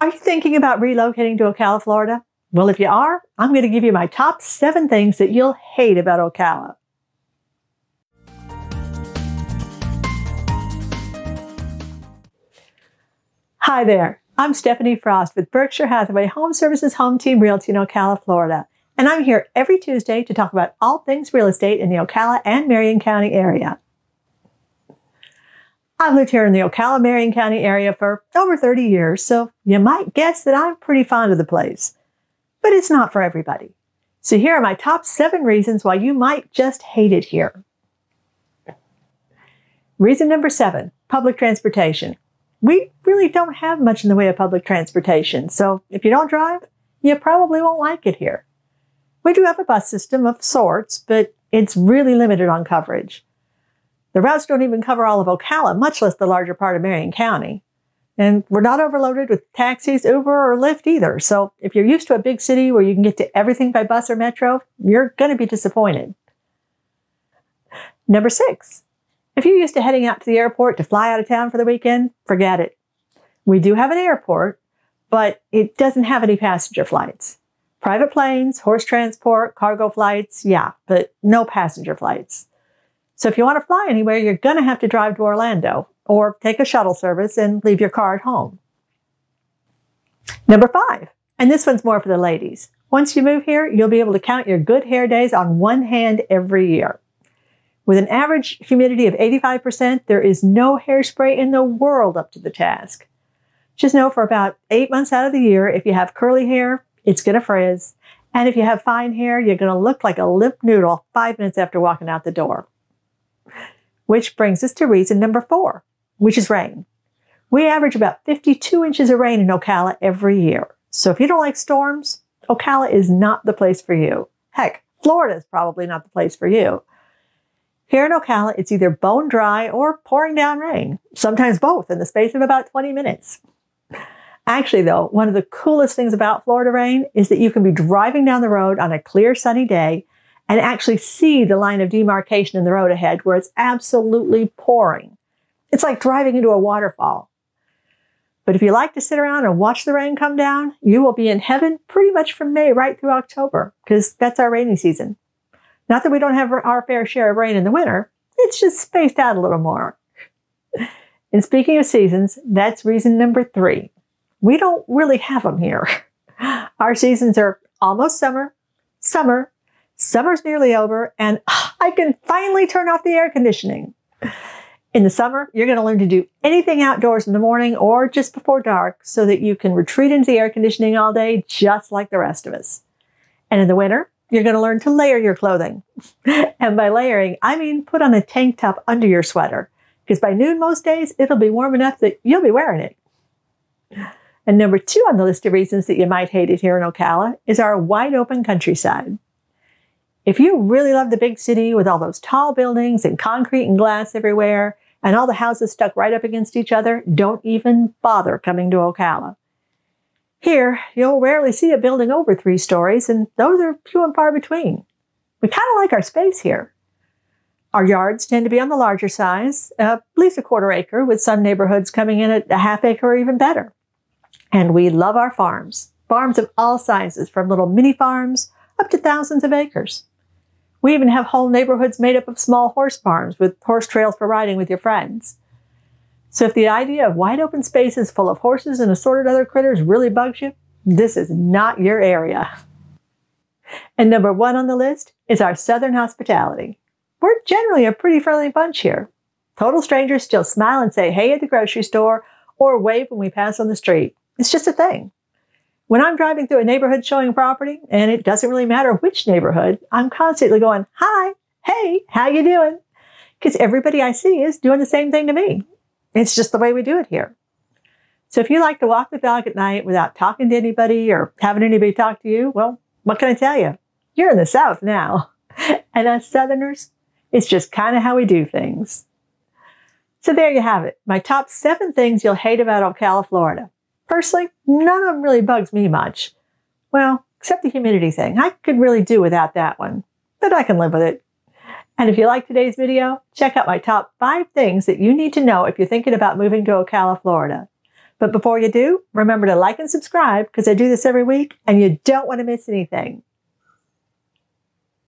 Are you thinking about relocating to Ocala, Florida? Well, if you are, I'm going to give you my top 7 things that you'll hate about Ocala. Hi there, I'm Stephanie Frost with Berkshire Hathaway Home Services Home Team Realty in Ocala, Florida. And I'm here every Tuesday to talk about all things real estate in the Ocala and Marion County area. I've lived here in the Ocala-Marion County area for over 30 years, so you might guess that I'm pretty fond of the place. But it's not for everybody. So here are my top 7 reasons why you might just hate it here. Reason number 7, public transportation. We really don't have much in the way of public transportation, so if you don't drive, you probably won't like it here. We do have a bus system of sorts, but it's really limited on coverage. The routes don't even cover all of Ocala, much less the larger part of Marion County. And we're not overloaded with taxis, Uber, or Lyft either. So if you're used to a big city where you can get to everything by bus or metro, you're going to be disappointed. Number 6, if you're used to heading out to the airport to fly out of town for the weekend, forget it. We do have an airport, but it doesn't have any passenger flights. Private planes, horse transport, cargo flights, yeah, but no passenger flights. So if you want to fly anywhere, you're going to have to drive to Orlando or take a shuttle service and leave your car at home. Number 5, and this one's more for the ladies. Once you move here, you'll be able to count your good hair days on one hand every year. With an average humidity of 85%, there is no hairspray in the world up to the task. Just know for about 8 months out of the year, if you have curly hair, it's going to frizz. And if you have fine hair, you're going to look like a limp noodle 5 minutes after walking out the door. Which brings us to reason number 4, which is rain. We average about 52 inches of rain in Ocala every year. So if you don't like storms, Ocala is not the place for you. Heck, Florida is probably not the place for you. Here in Ocala, it's either bone dry or pouring down rain, sometimes both in the space of about 20 minutes. Actually though, one of the coolest things about Florida rain is that you can be driving down the road on a clear sunny day and actually see the line of demarcation in the road ahead where it's absolutely pouring. It's like driving into a waterfall. But if you like to sit around and watch the rain come down, you will be in heaven pretty much from May right through October, because that's our rainy season. Not that we don't have our fair share of rain in the winter, it's just spaced out a little more. And speaking of seasons, that's reason number 3. We don't really have them here. Our seasons are almost summer, summer's nearly over, and I can finally turn off the air conditioning. In the summer, you're going to learn to do anything outdoors in the morning or just before dark so that you can retreat into the air conditioning all day just like the rest of us. And in the winter, you're going to learn to layer your clothing. And by layering, I mean put on a tank top under your sweater, because by noon most days, it'll be warm enough that you'll be wearing it. And number 2 on the list of reasons that you might hate it here in Ocala is our wide open countryside. If you really love the big city with all those tall buildings and concrete and glass everywhere and all the houses stuck right up against each other, don't even bother coming to Ocala. Here, you'll rarely see a building over 3 stories, and those are few and far between. We kind of like our space here. Our yards tend to be on the larger size, at least a quarter acre, with some neighborhoods coming in at a half acre or even better. And we love our farms. Farms of all sizes, from little mini farms up to thousands of acres. We even have whole neighborhoods made up of small horse farms with horse trails for riding with your friends. So if the idea of wide open spaces full of horses and assorted other critters really bugs you, this is not your area. And number 1 on the list is our southern hospitality. We're generally a pretty friendly bunch here. Total strangers still smile and say hey at the grocery store or wave when we pass on the street. It's just a thing. When I'm driving through a neighborhood showing property, and it doesn't really matter which neighborhood, I'm constantly going, hi, hey, how you doing? Because everybody I see is doing the same thing to me. It's just the way we do it here. So if you like to walk the dog at night without talking to anybody or having anybody talk to you, well, what can I tell you? You're in the South now. And us Southerners, it's just kind of how we do things. So there you have it, my top 7 things you'll hate about Ocala, Florida. Personally, none of them really bugs me much. Well, except the humidity thing. I could really do without that one, but I can live with it. And if you like today's video, check out my top 5 things that you need to know if you're thinking about moving to Ocala, Florida. But before you do, remember to like and subscribe because I do this every week and you don't want to miss anything.